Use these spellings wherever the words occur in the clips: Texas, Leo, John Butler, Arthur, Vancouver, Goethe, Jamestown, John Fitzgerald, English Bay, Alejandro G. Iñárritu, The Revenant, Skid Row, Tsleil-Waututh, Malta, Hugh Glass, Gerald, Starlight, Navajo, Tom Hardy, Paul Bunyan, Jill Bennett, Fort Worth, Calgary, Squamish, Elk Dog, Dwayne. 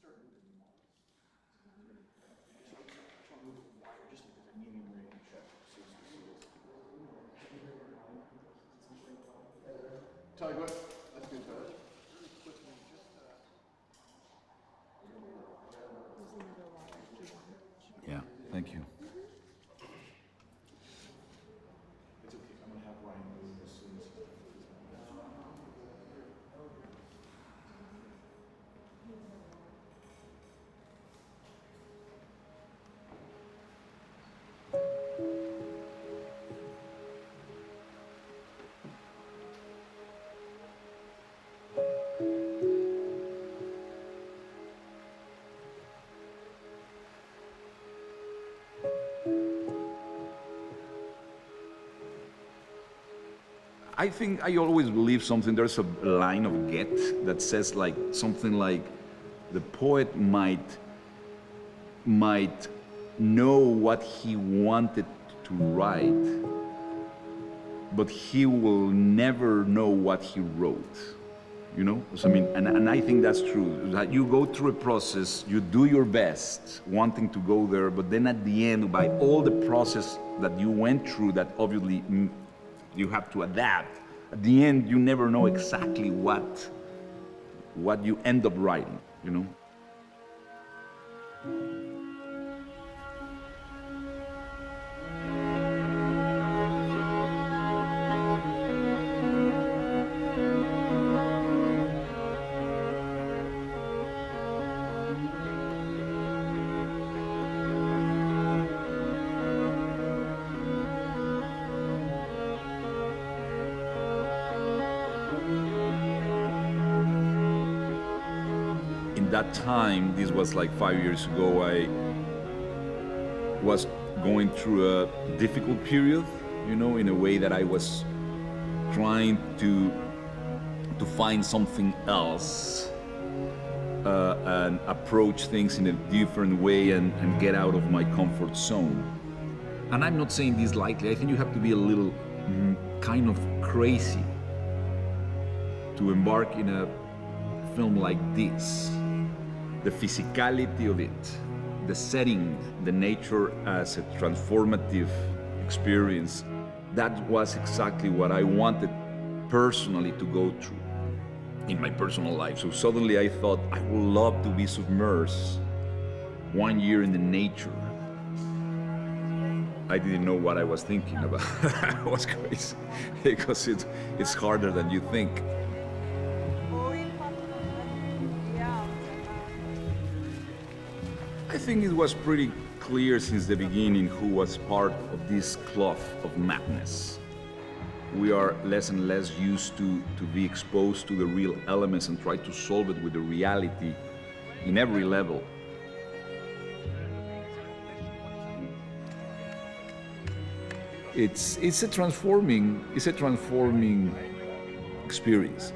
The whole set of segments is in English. started with the models. I try to move it wider just because I need to bring check. Tell you what, that's good for us. Really quickly, just yeah, thank you. It's okay, I'm gonna have Ryan move as soon as he's done. I think I always believe something, there's a line of Goethe that says like something like the poet might know what he wanted to write, but he will never know what he wrote, you know? So, I mean, and I think that's true. That you go through a process, you do your best wanting to go there, but then at the end, by all the process that you went through that obviously you have to adapt. At the end, you never know exactly what you end up writing, you know? That time, this was like 5 years ago, I was going through a difficult period, you know, in a way that I was trying to find something else and approach things in a different way and get out of my comfort zone. And I'm not saying this lightly, I think you have to be a little kind of crazy to embark in a film like this. The physicality of it, the setting, the nature as a transformative experience, that was exactly what I wanted personally to go through in my personal life. So suddenly I thought, I would love to be submerged 1 year in the nature. I didn't know what I was thinking about. I was crazy, because it's harder than you think. I think it was pretty clear since the beginning who was part of this cloth of madness. We are less and less used to be exposed to the real elements and try to solve it with the reality in every level. It's a transforming experience.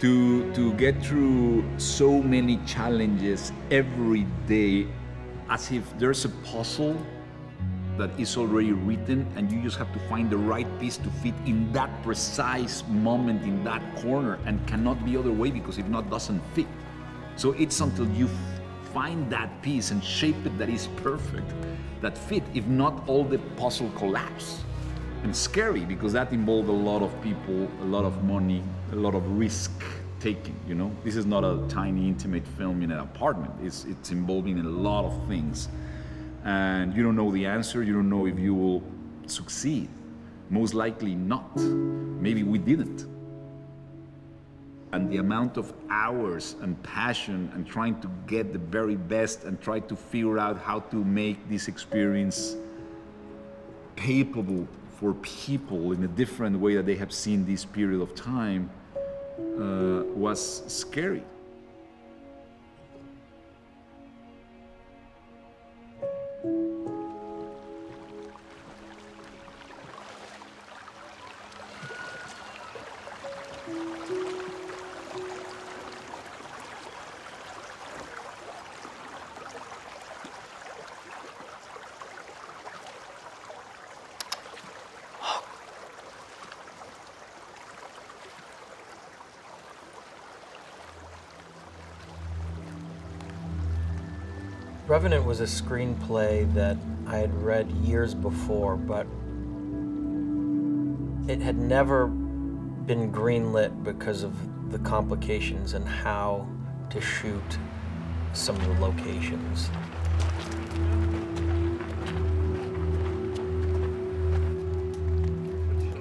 To get through so many challenges every day, as if there's a puzzle that is already written and you just have to find the right piece to fit in that precise moment in that corner and cannot be other way because if not, doesn't fit. So it's until you find that piece and shape it that is perfect, that fit. If not, all the puzzle collapse. And scary because that involved a lot of people, a lot of money, a lot of risk taking, you know? This is not a tiny, intimate film in an apartment. It's involving a lot of things. And you don't know the answer, you don't know if you will succeed. Most likely not. Maybe we didn't. And the amount of hours and passion and trying to get the very best and try to figure out how to make this experience palpable for people in a different way that they have seen this period of time was scary. Revenant was a screenplay that I had read years before, but it had never been greenlit because of the complications and how to shoot some of the locations.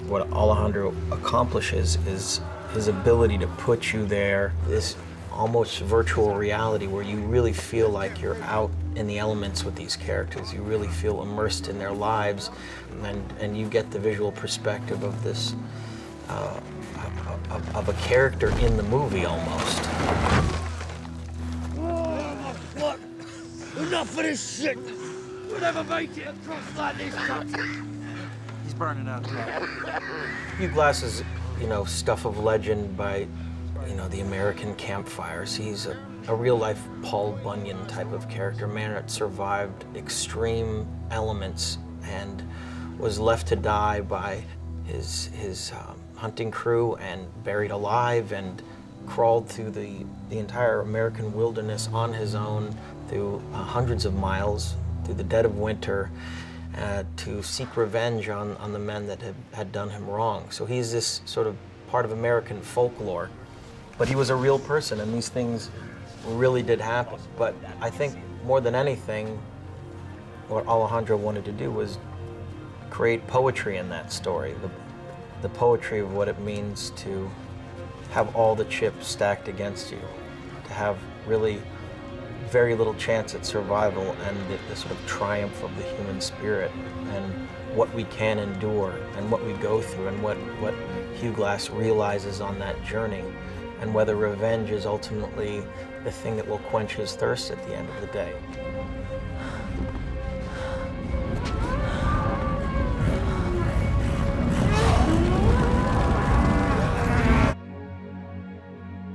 What Alejandro accomplishes is his ability to put you there, this almost virtual reality where you really feel like you're out in the elements with these characters. You really feel immersed in their lives, and you get the visual perspective of this, of a character in the movie almost. Oh, what? Enough of this shit! We'll never make it across like this country! He's burning up. Hugh Glass is, you know, stuff of legend by, you know, the American campfires. He's a real-life Paul Bunyan type of character, man that survived extreme elements and was left to die by his hunting crew and buried alive and crawled through the entire American wilderness on his own through hundreds of miles through the dead of winter to seek revenge on the men that had done him wrong. So he's this sort of part of American folklore. But he was a real person, and these things really did happen. But I think more than anything, what Alejandro wanted to do was create poetry in that story, the poetry of what it means to have all the chips stacked against you, to have really very little chance at survival, and the sort of triumph of the human spirit, and what we can endure, and what we go through, and what Hugh Glass realizes on that journey, and whether revenge is ultimately the thing that will quench his thirst at the end of the day.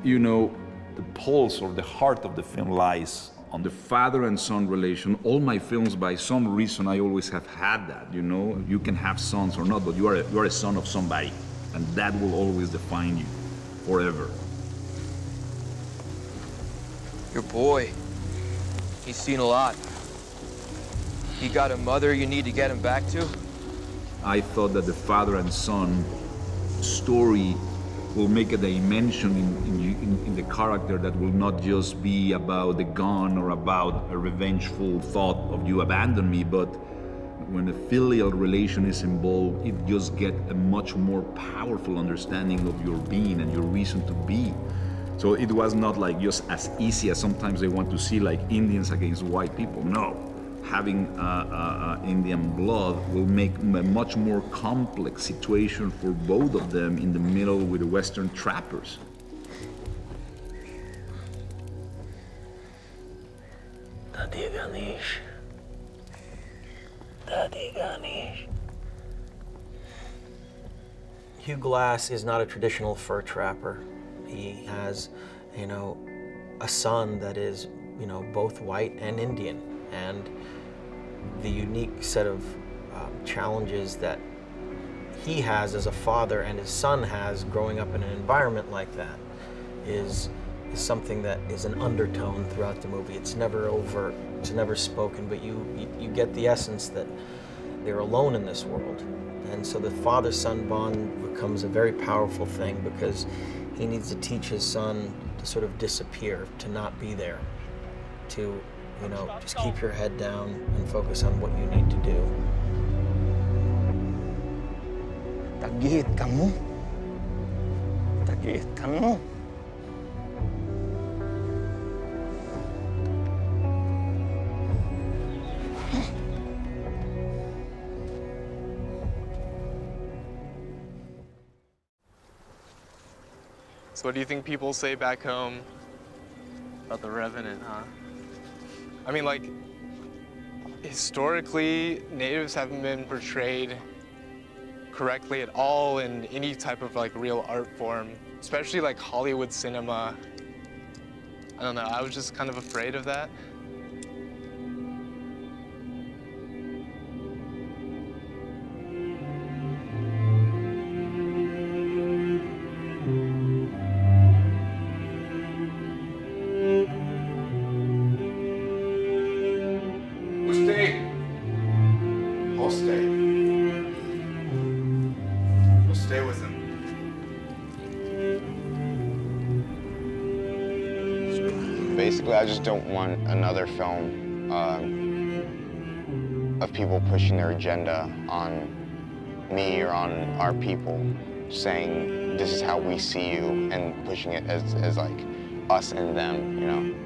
You know, the pulse or the heart of the film lies on the father and son relation. All my films, by some reason, I always have had that, you know? You can have sons or not, but you are a son of somebody, and that will always define you forever. Your boy, he's seen a lot. He got a mother you need to get him back to? I thought that the father and son story will make a dimension in the character that will not just be about the gun or about a revengeful thought of you abandoned me, but when a filial relation is involved, it just gets a much more powerful understanding of your being and your reason to be. So it was not like just as easy as sometimes they want to see, like Indians against white people. No, having Indian blood will make a much more complex situation for both of them in the middle with the Western trappers. Hugh Glass is not a traditional fur trapper. He has, you know, a son that is, you know, both white and Indian, and the unique set of challenges that he has as a father and his son has growing up in an environment like that is something that is an undertone throughout the movie. It's never overt, it's never spoken, but you get the essence that they're alone in this world. And so the father-son bond becomes a very powerful thing because he needs to teach his son to sort of disappear, to not be there, to, you know, just keep your head down and focus on what you need to do. Takit kamu. Takit kamu. So what do you think people say back home about The Revenant, huh? I mean, like, historically, natives haven't been portrayed correctly at all in any type of, like, real art form, especially, like, Hollywood cinema. I don't know, I was just kind of afraid of that. stay with him. Basically, I just don't want another film of people pushing their agenda on me or on our people, saying this is how we see you and pushing it as like us and them, you know?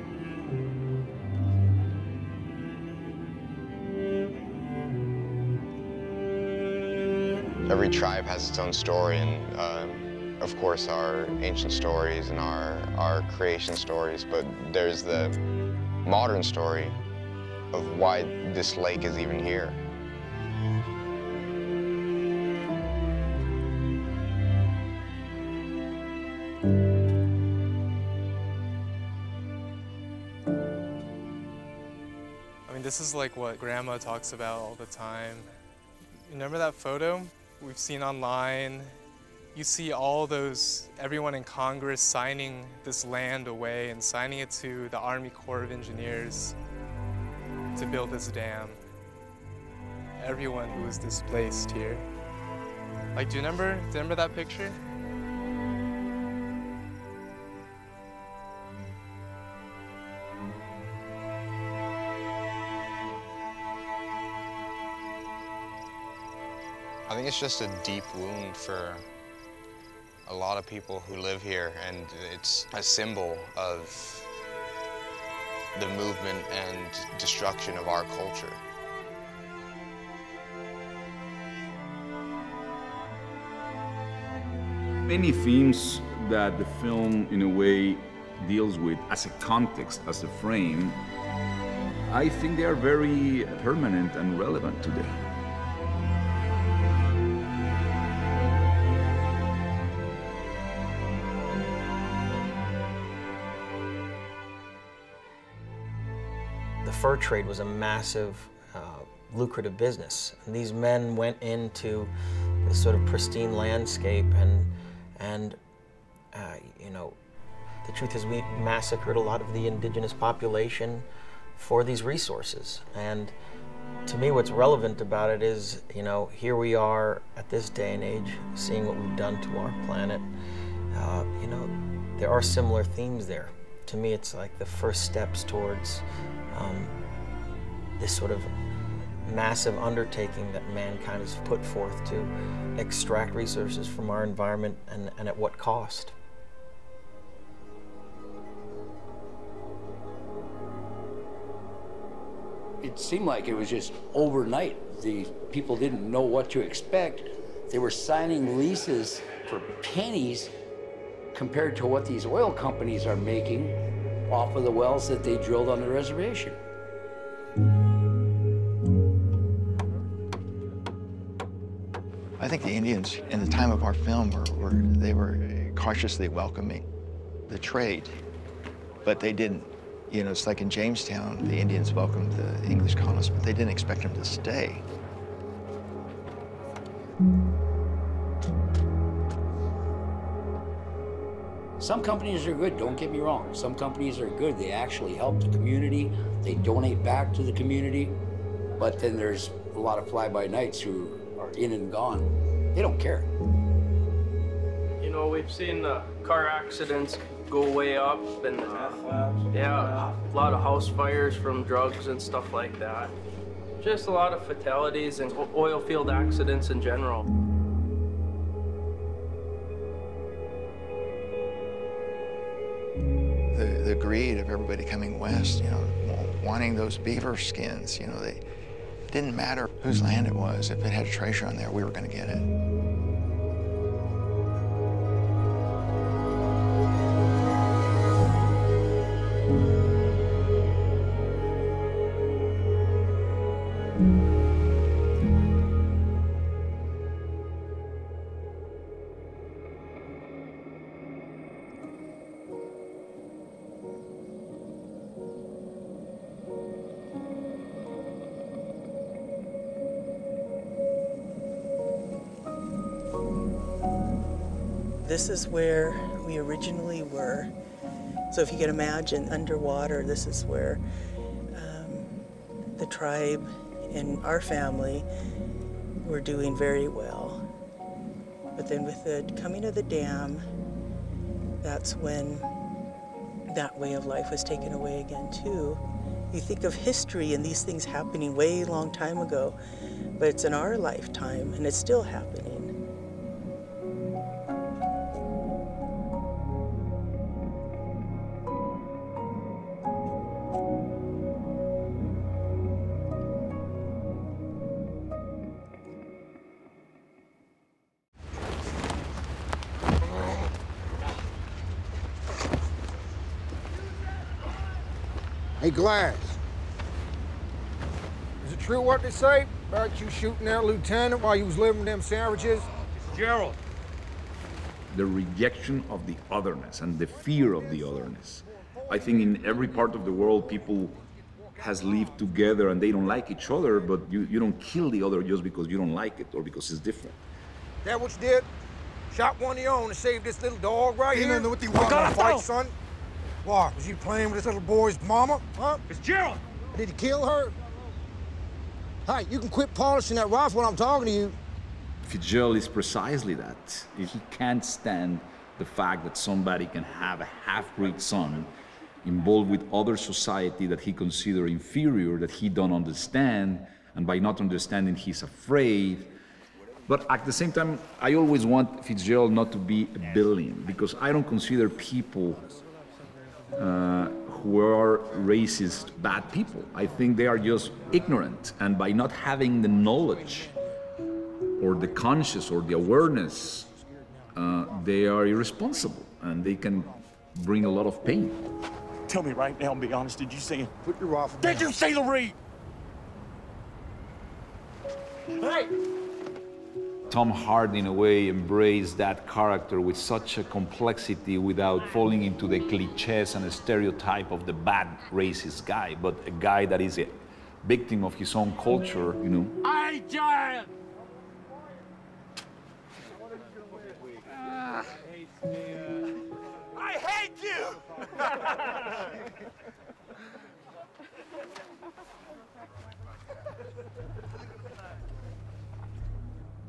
Every tribe has its own story, and of course our ancient stories and our creation stories, but there's the modern story of why this lake is even here. I mean, this is like what Grandma talks about all the time. Remember that photo we've seen online? You see all those, everyone in Congress signing this land away and signing it to the Army Corps of Engineers to build this dam. Everyone who was displaced here. Like, do you remember that picture? I think it's just a deep wound for a lot of people who live here, and it's a symbol of the movement and destruction of our culture. Many themes that the film, in a way, deals with as a context, as a frame, I think they are very permanent and relevant today. The fur trade was a massive, lucrative business. And these men went into this sort of pristine landscape, and you know, the truth is we massacred a lot of the indigenous population for these resources. And to me, what's relevant about it is, you know, here we are at this day and age, seeing what we've done to our planet. You know, there are similar themes there. To me, it's like the first steps towards this sort of massive undertaking that mankind has put forth to extract resources from our environment, and at what cost. It seemed like it was just overnight. The people didn't know what to expect. They were signing leases for pennies compared to what these oil companies are making off of the wells that they drilled on the reservation. I think the Indians in the time of our film were cautiously welcoming the trade, but they didn't. You know, it's like in Jamestown, the Indians welcomed the English colonists, but they didn't expect them to stay. Some companies are good, don't get me wrong. Some companies are good. They actually help the community. They donate back to the community. But then there's a lot of fly-by-nights who are in and gone. They don't care. You know, we've seen the car accidents go way up, and yeah, a lot of house fires from drugs and stuff like that. Just a lot of fatalities and oil field accidents in general. The greed of everybody coming west, you know, wanting those beaver skins, you know, they didn't matter whose land it was. If it had a treasure on there, we were going to get it. This is where we originally were. So if you can imagine underwater, this is where the tribe and our family were doing very well. But then with the coming of the dam, that's when that way of life was taken away again too. You think of history and these things happening way long time ago, but it's in our lifetime and it's still happening. Hey, Glass, is it true what they say about you shooting that lieutenant while you was living them sandwiches? Gerald. The rejection of the otherness and the fear of the otherness. I think in every part of the world, people has lived together and they don't like each other, but you don't kill the other just because you don't like it or because it's different. That what you did? Shot one of your own to save this little dog right here? You know what they want to fight, son? Why, was you playing with this little boy's mama, huh? It's Gerald! Did he kill her? Hey, you can quit polishing that rifle when I'm talking to you. Fitzgerald is precisely that. He can't stand the fact that somebody can have a half-breed son involved with other society that he considers inferior, that he don't understand, and by not understanding, he's afraid. But at the same time, I always want Fitzgerald not to be a villain, because I don't consider people who are racist, bad people. I think they are just ignorant, and by not having the knowledge or the conscience or the awareness, they are irresponsible, and they can bring a lot of pain. Tell me right now and be honest, did you say it? Put your rifle down. Did you say the reed? Hey! Tom Hardy, in a way, embraced that character with such a complexity without falling into the cliches and the stereotype of the bad racist guy, but a guy that is a victim of his own culture, you know. I giant! I hate you!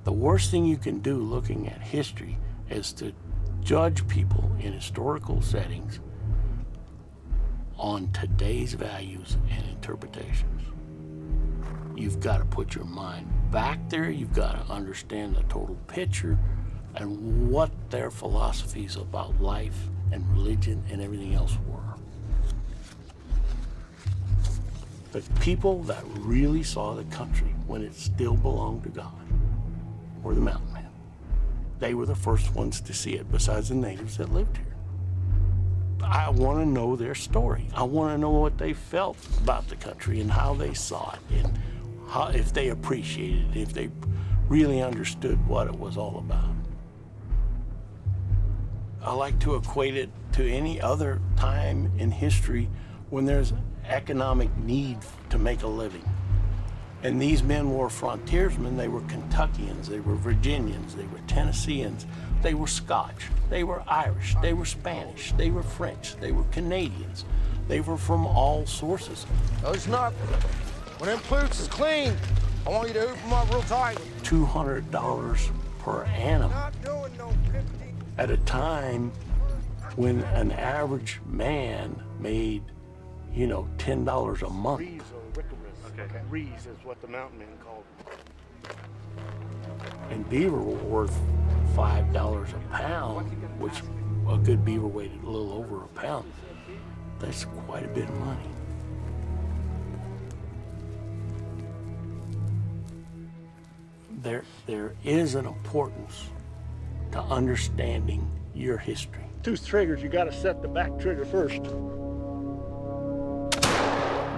The worst thing you can do looking at history is to judge people in historical settings on today's values and interpretations. You've got to put your mind back there. You've got to understand the total picture and what their philosophies about life and religion and everything else were. The people that really saw the country when it still belonged to God were the mountain men. They were the first ones to see it, besides the natives that lived here. I want to know their story. I want to know what they felt about the country and how they saw it, and how, if they appreciated it, if they really understood what it was all about. I like to equate it to any other time in history when there's economic need to make a living. And these men were frontiersmen. They were Kentuckians, they were Virginians, they were Tennesseans, they were Scotch, they were Irish, they were Spanish, they were French, they were Canadians. They were from all sources. No, it's not. When them flutes is clean, I want you to hoop them up real tight. $200 per annum. At a time when an average man made, you know, $10 a month. Okay. Rees is what the mountain men called them. And beaver were worth $5 a pound, which a good beaver weighed a little over a pound. That's quite a bit of money. There is an importance to understanding your history. Two triggers, you gotta set the back trigger first.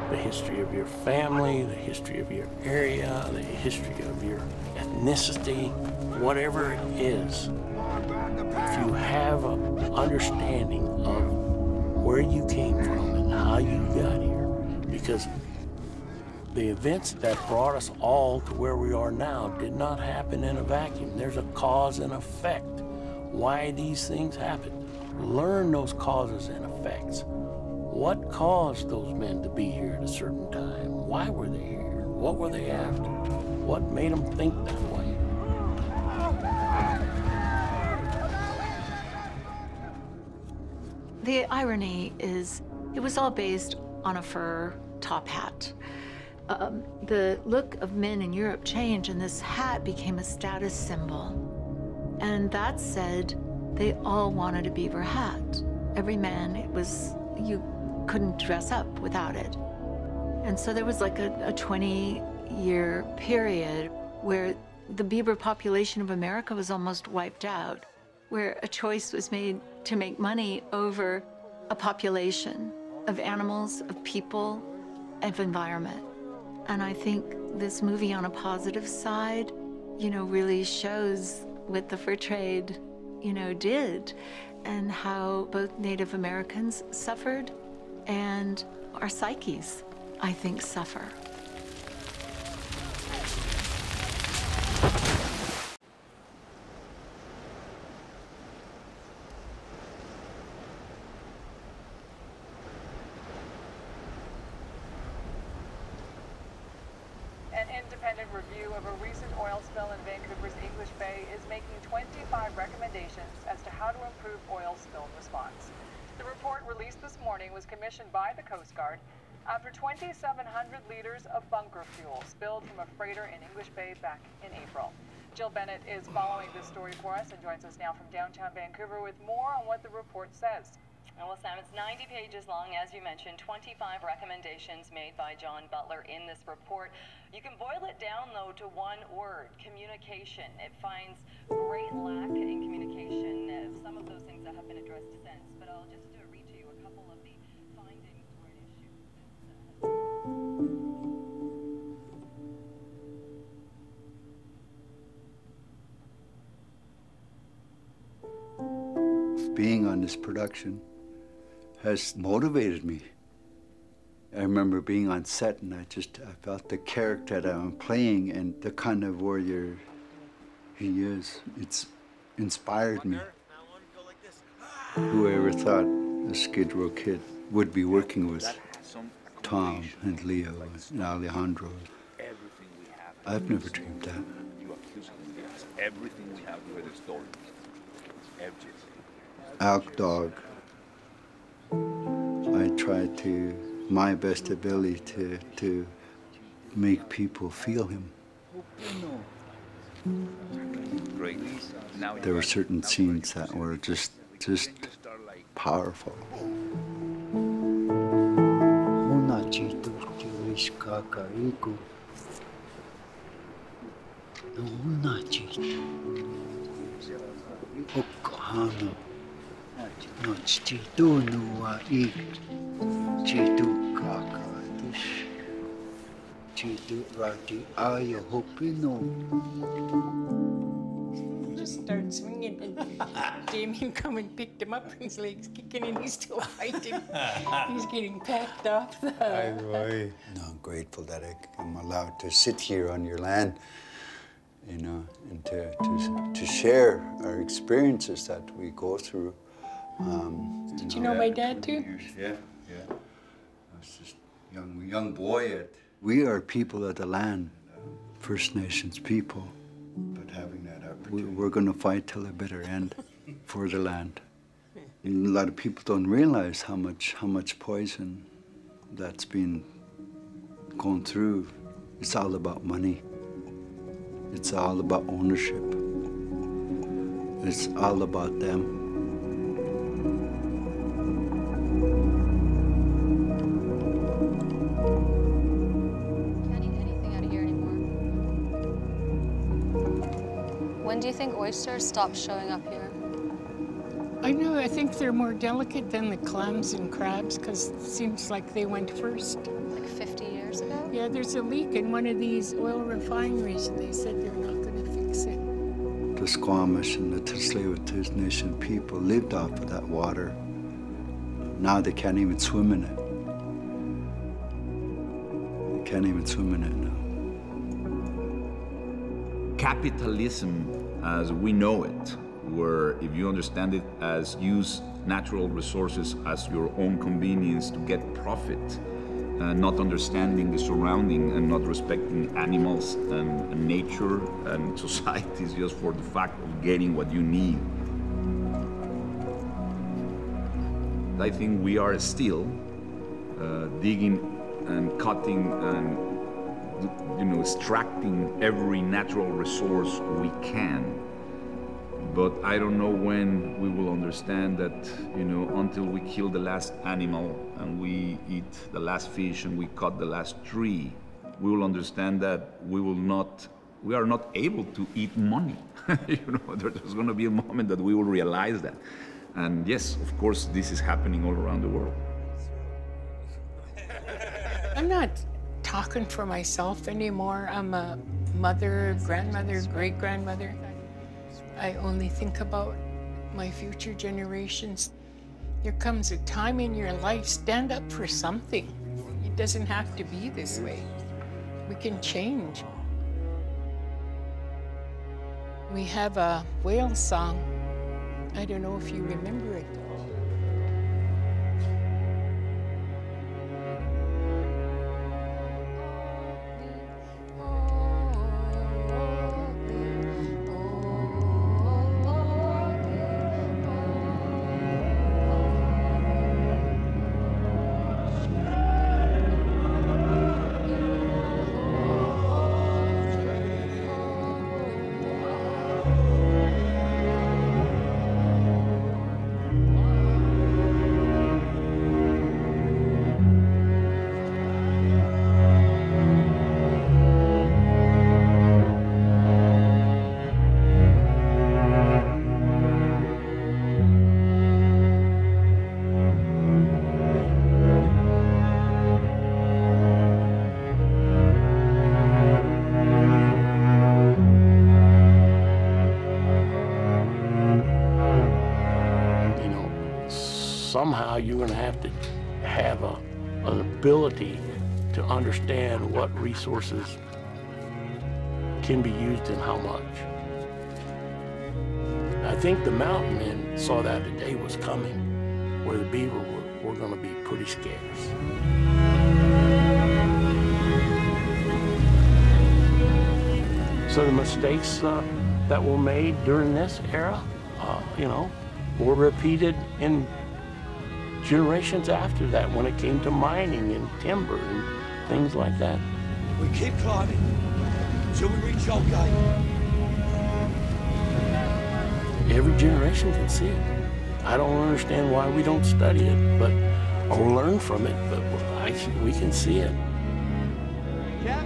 The history of your family, the history of your area, the history of your ethnicity, whatever it is. If you have an understanding of where you came from and how you got here, because the events that brought us all to where we are now did not happen in a vacuum. There's a cause and effect. Why these things happen. Learn those causes and effects. What caused those men to be here at a certain time? Why were they here? What were they after? What made them think that way? The irony is it was all based on a fur top hat. The look of men in Europe changed, and this hat became a status symbol. And that said, they all wanted a beaver hat. Every man, it was, you couldn't dress up without it. And so there was like a 20-year period where the beaver population of America was almost wiped out, where a choice was made to make money over a population of animals, of people, of environment. And I think this movie, on a positive side, you know, really shows what the fur trade, you know, did, and how both Native Americans suffered and our psyches, I think, suffer. An independent review of a recent oil spill in Vancouver's English Bay is making 25 recommendations as to how to improve oil spill response. The report released this morning was commissioned by the Coast Guard after 2,700 liters of bunker fuel spilled from a freighter in English Bay back in April. Jill Bennett is following this story for us and joins us now from downtown Vancouver with more on what the report says. Well, Sam, it's 90 pages long, as you mentioned, 25 recommendations made by John Butler in this report. You can boil it down, though, to one word: communication. It finds great lack in communication of some of those things that have been addressed since, but I'll just read to you a couple of the findings or issues. Being on this production has motivated me. I remember being on set, and I felt the character that I'm playing and the kind of warrior he is. It's inspired me. Whoever thought a Skid Row kid would be working with Tom and Leo and Alejandro? I've never dreamed that. Everything we have with the story. Everything. Elk Dog. I tried to my best ability to make people feel him. There were certain scenes that were just powerful. Just start swinging, and Damien come and picked him up. His legs kicking, and he's still fighting. He's getting packed up. No, I'm grateful that I'm allowed to sit here on your land, you know, and to share our experiences that we go through. Did you know my dad too? Years. Yeah, yeah. I was just a young boy. We are people of the land, First Nations people. But having that opportunity, we're going to fight till the bitter end for the land. And a lot of people don't realize how much poison that's been going through. It's all about money. It's all about ownership. It's all about them. When do you think oysters stop showing up here? I know, I think they're more delicate than the clams and crabs, because it seems like they went first. Like 50 years ago? Yeah, there's a leak in one of these oil refineries, and they said they're not going to fix it. The Squamish and the Tsleil-Waututh Nation people lived off of that water. Now they can't even swim in it. They can't even swim in it now. Capitalism, as we know it, where if you understand it as use natural resources as your own convenience to get profit, not understanding the surrounding and not respecting animals and nature and societies just for the fact of getting what you need. And I think we are still digging and cutting and, you know, extracting every natural resource we can. But I don't know when we will understand that, you know, until we kill the last animal and we eat the last fish and we cut the last tree, we will understand that we are not able to eat money. You know, there's going to be a moment that we will realize that. And yes, of course, this is happening all around the world. I'm not talking for myself anymore. I'm a mother, grandmother, great-grandmother. I only think about my future generations. There comes a time in your life, stand up for something. It doesn't have to be this way. We can change. We have a whale song. I don't know if you remember it. Somehow you're going to have to have an ability to understand what resources can be used and how much. I think the mountain men saw that the day was coming where the beaver were going to be pretty scarce. So the mistakes that were made during this era, you know, were repeated in generations after that, when it came to mining and timber and things like that. We keep climbing until we reach Elk Dog. Every generation can see it. I don't understand why we don't study it, but or learn from it. But we can see it. Yeah.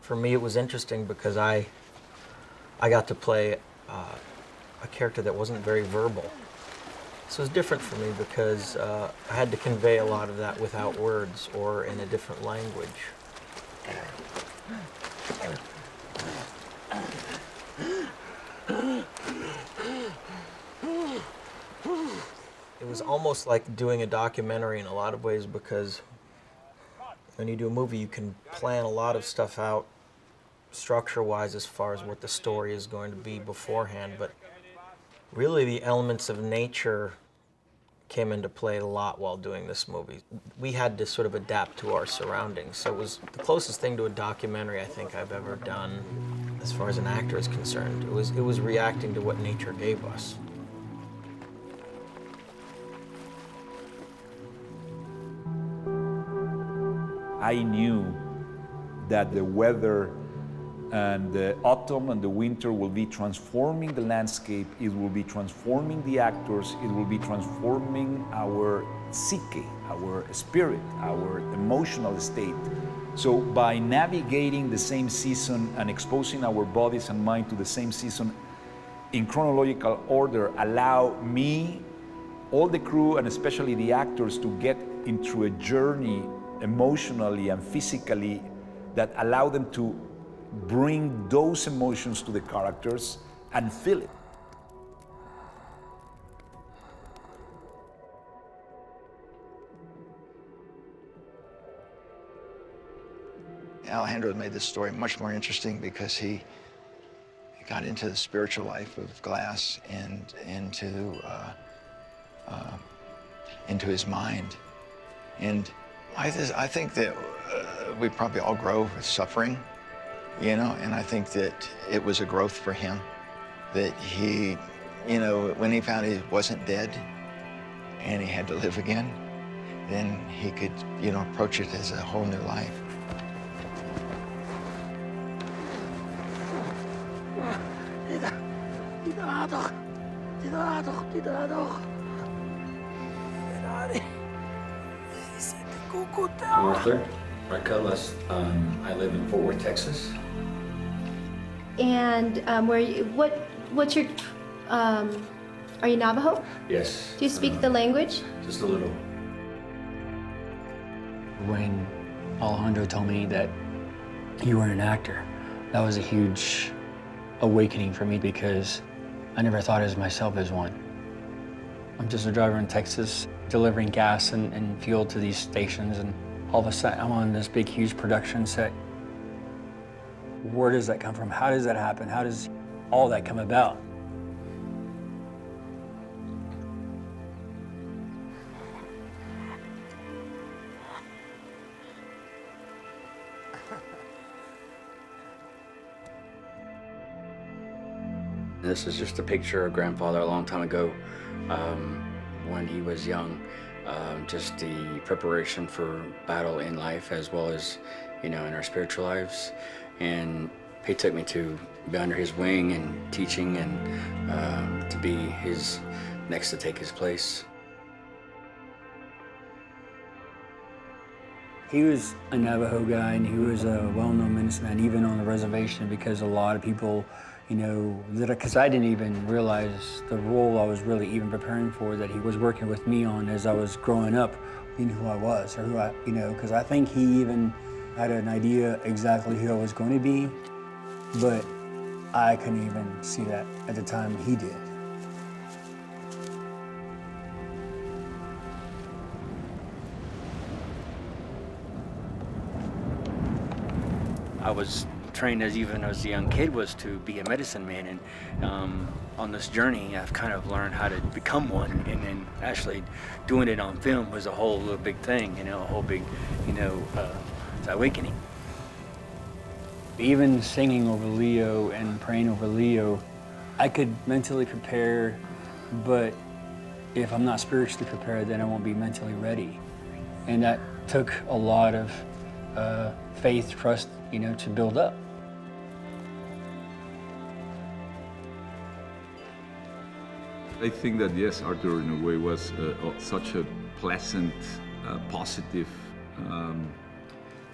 For me, it was interesting because I got to play a character that wasn't very verbal. So it was different for me because I had to convey a lot of that without words or in a different language. It was almost like doing a documentary in a lot of ways, because when you do a movie, you can plan a lot of stuff out structure-wise as far as what the story is going to be beforehand, but really the elements of nature came into play a lot while doing this movie. We had to sort of adapt to our surroundings, so it was the closest thing to a documentary I think I've ever done as far as an actor is concerned. It was reacting to what nature gave us. I knew that the weather and the autumn and the winter will be transforming the landscape, it will be transforming the actors, it will be transforming our psyche, our spirit, our emotional state. So by navigating the same season and exposing our bodies and mind to the same season in chronological order allow me, all the crew, and especially the actors to get into a journey emotionally and physically that allow them to bring those emotions to the characters and feel it. Alejandro made this story much more interesting because he got into the spiritual life of Glass and into his mind. And I think that we probably all grow with suffering, you know, and I think that it was a growth for him, that he, you know, when he found he wasn't dead and he had to live again, then he could, you know, approach it as a whole new life. Arthur, I live in Fort Worth, Texas. And where you, what's your, are you Navajo? Yes. Do you speak the language? Just a little. When Alejandro told me that you were an actor, that was a huge awakening for me because I never thought of myself as one. I'm just a driver in Texas, delivering gas and fuel to these stations, and all of a sudden I'm on this big, huge production set. Where does that come from? How does that happen? How does all that come about? This is just a picture of Grandfather a long time ago, when he was young. Just the preparation for battle in life, as well as, you know, in our spiritual lives. And he took me to be under his wing and teaching, and to be his next to take his place. He was a Navajo guy, and he was a well-known medicine man, even on the reservation, because a lot of people, you know, because I didn't even realize the role I was really even preparing for that he was working with me on as I was growing up, in who I was, or who I, you know, because I think he even had an idea exactly who I was going to be, but I couldn't even see that at the time he did. I was trained as even as a young kid was to be a medicine man, and on this journey I've kind of learned how to become one, and then actually doing it on film was a whole little big thing, you know, a whole big, you know, awakening. Even singing over Leo and praying over Leo, I could mentally prepare, but if I'm not spiritually prepared, then I won't be mentally ready. And that took a lot of faith, trust, you know, to build up. I think that, yes, Arthur, in a way, was such a pleasant, positive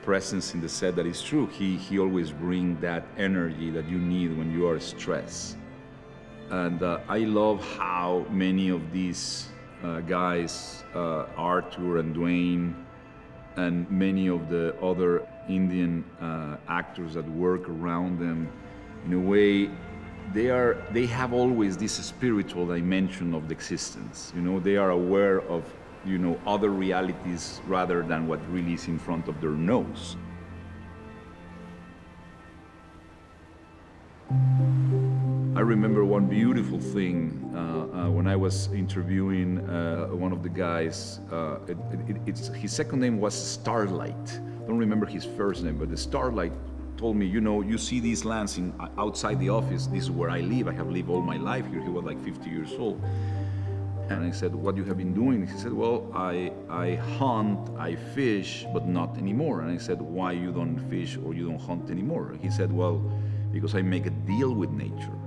presence in the set that is true. He always brings that energy that you need when you are stressed. And I love how many of these guys, Arthur and Dwayne, and many of the other Indian actors that work around them, in a way, they have always this spiritual dimension of the existence. You know, they are aware of, you know, other realities rather than what really is in front of their nose. I remember one beautiful thing when I was interviewing one of the guys. His second name was Starlight. I don't remember his first name, but the Starlight told me, you know, you see these lands outside the office, this is where I live, I have lived all my life here. He was like 50 years old. And I said, what you have been doing? He said, well, I hunt, I fish, but not anymore. And I said, why you don't fish or you don't hunt anymore? He said, well, because I make a deal with nature.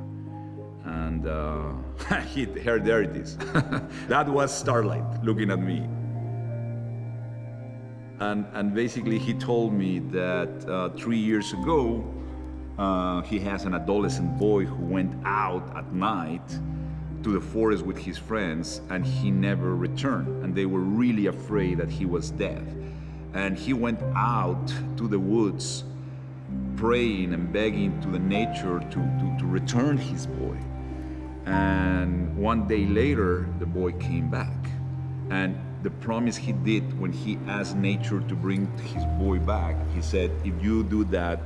And here, there it is. That was Starlight looking at me. And basically, he told me that 3 years ago, he has an adolescent boy who went out at night to the forest with his friends, and he never returned. And they were really afraid that he was dead. And he went out to the woods, praying and begging to the nature to return his boy. And one day later, the boy came back. And the promise he did when he asked nature to bring his boy back. He said, if you do that,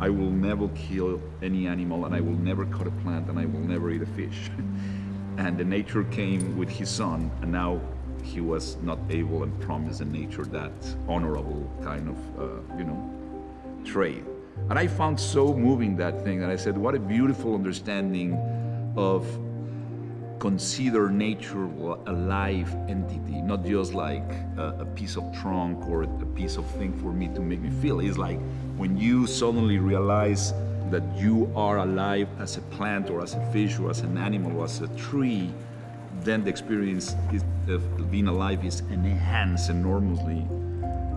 I will never kill any animal, and I will never cut a plant, and I will never eat a fish. And the nature came with his son, and now he was not able and promised the nature that honorable kind of, you know, trade. And I found so moving that thing, and I said, what a beautiful understanding of consider nature a live entity, not just like a piece of trunk or a piece of thing for me to make me feel. It's like when you suddenly realize that you are alive as a plant or as a fish or as an animal or as a tree, then the experience of being alive is enhanced enormously.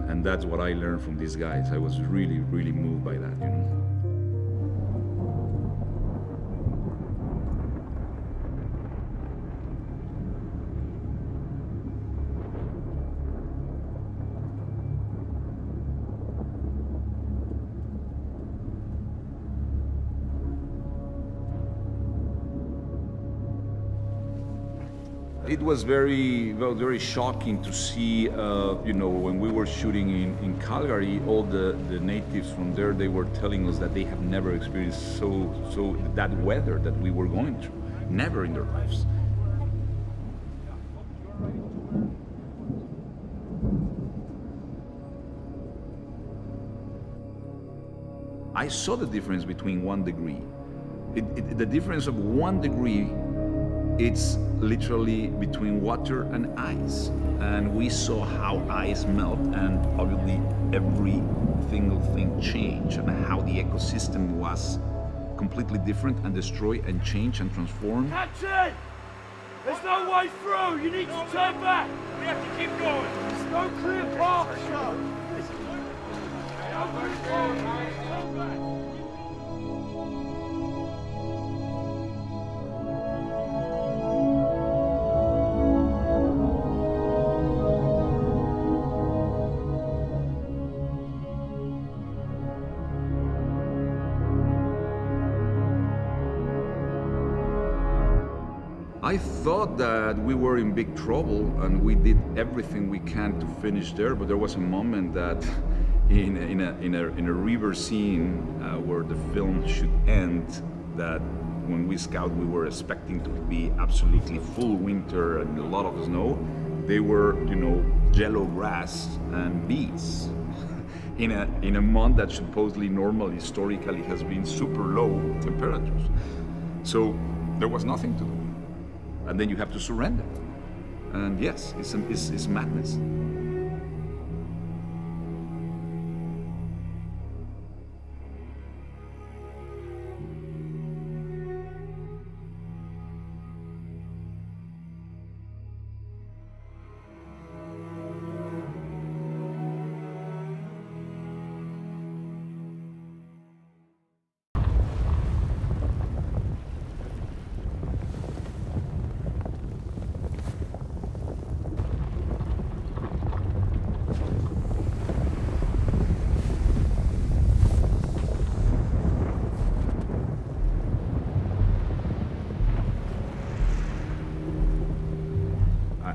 And that's what I learned from these guys. I was really, really moved by that, you know? It was very shocking to see, you know, when we were shooting in Calgary, all the natives from there, they were telling us that they have never experienced so that weather that we were going through, never in their lives. I saw the difference between 1 degree. The difference of 1 degree, it's literally between water and ice. And we saw how ice melt, and obviously every single thing changed, and how the ecosystem was completely different and destroyed and changed and transformed. Catch it! There's no way through! You need to turn back! We have to keep going! There's no clear path, Sean! I thought that we were in big trouble, and we did everything we can to finish there, but there was a moment that in a river scene where the film should end, that when we scout, we were expecting to be absolutely full winter and a lot of snow. They were, you know, yellow grass and bees in a month that supposedly normal historically has been super low temperatures. So there was nothing to do. And then you have to surrender. And yes, it's madness.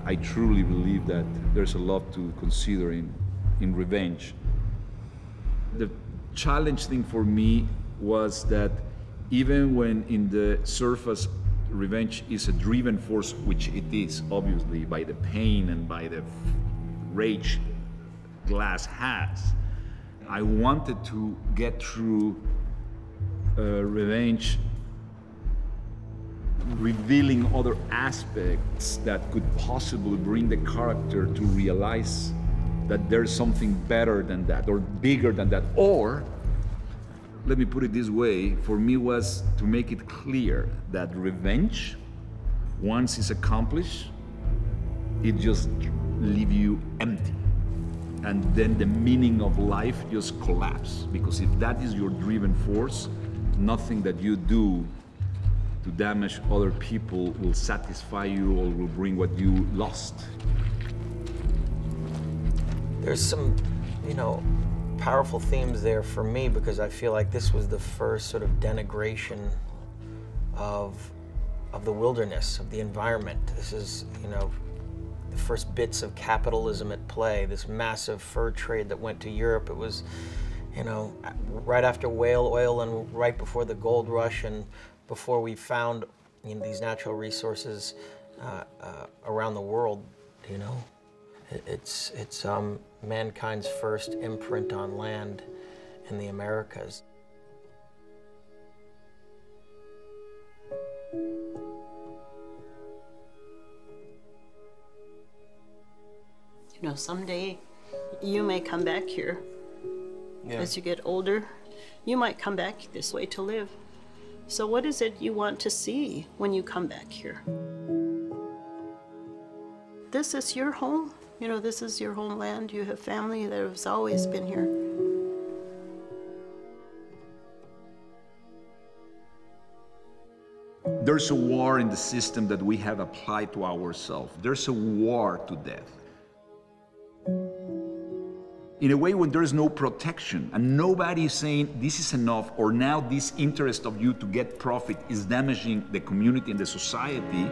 I truly believe that there's a lot to consider in revenge. The challenge thing for me was that even when in the surface revenge is a driven force, which it is obviously by the pain and by the rage Glass has, I wanted to get through revenge revealing other aspects that could possibly bring the character to realize that there's something better than that, or bigger than that, or, let me put it this way, for me was to make it clear that revenge, once it's accomplished, it just leaves you empty. And then the meaning of life just collapses, because if that is your driven force, nothing that you do to damage other people will satisfy you or will bring what you lost. There's some, you know, powerful themes there for me, because I feel like this was the first sort of denigration of the wilderness, of the environment. This is, you know, the first bits of capitalism at play, this massive fur trade that went to Europe. It was, you know, right after whale oil and right before the gold rush and before we found, you know, these natural resources around the world, you know. It's mankind's first imprint on land in the Americas. You know, someday you may come back here. Yeah. As you get older, you might come back this way to live. So what is it you want to see when you come back here? This is your home. You know, this is your homeland. You have family that has always been here. There's a war in the system that we have applied to ourselves. There's a war to death. In a way, when there's no protection and nobody is saying this is enough, or now this interest of you to get profit is damaging the community and the society,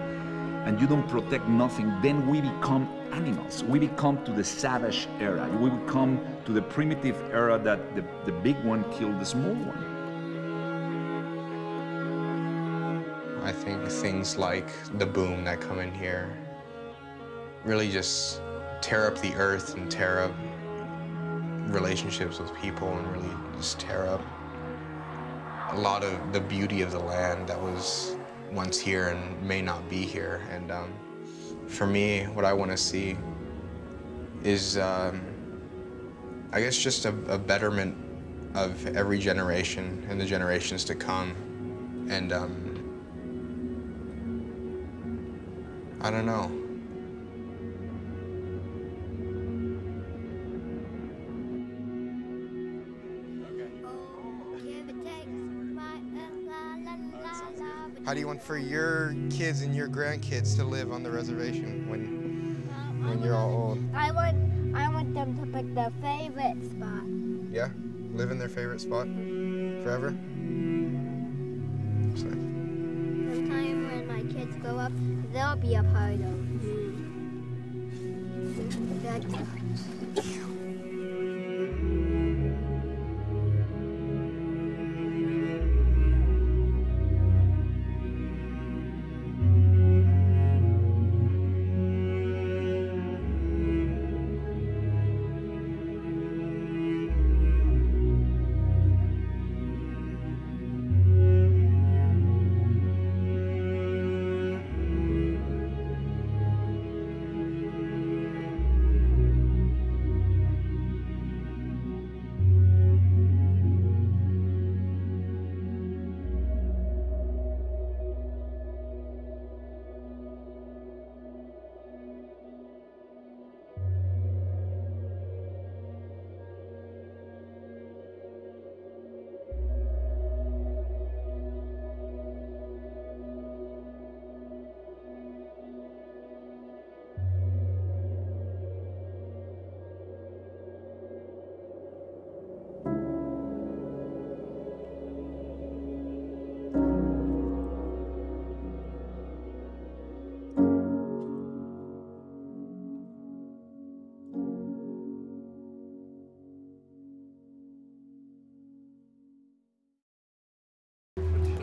and you don't protect nothing, then we become animals. We become to the savage era. We become to the primitive era that the big one killed the small one. I think things like the boom that come in here really just tear up the earth and tear up relationships with people and really just tear up a lot of the beauty of the land that was once here and may not be here. And for me, what I want to see is, I guess, just a betterment of every generation and the generations to come. And I don't know. How do you want for your kids and your grandkids to live on the reservation when you're all old? I want them to pick their favorite spot. Yeah? Live in their favorite spot? Forever? So. Sometime when my kids grow up, they'll be a part of it.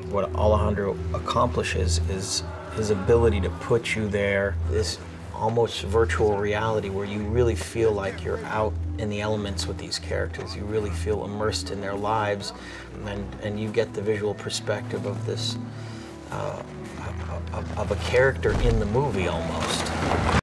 What Alejandro accomplishes is his ability to put you there, this almost virtual reality where you really feel like you're out in the elements with these characters. You really feel immersed in their lives, and you get the visual perspective of this, of a character in the movie almost.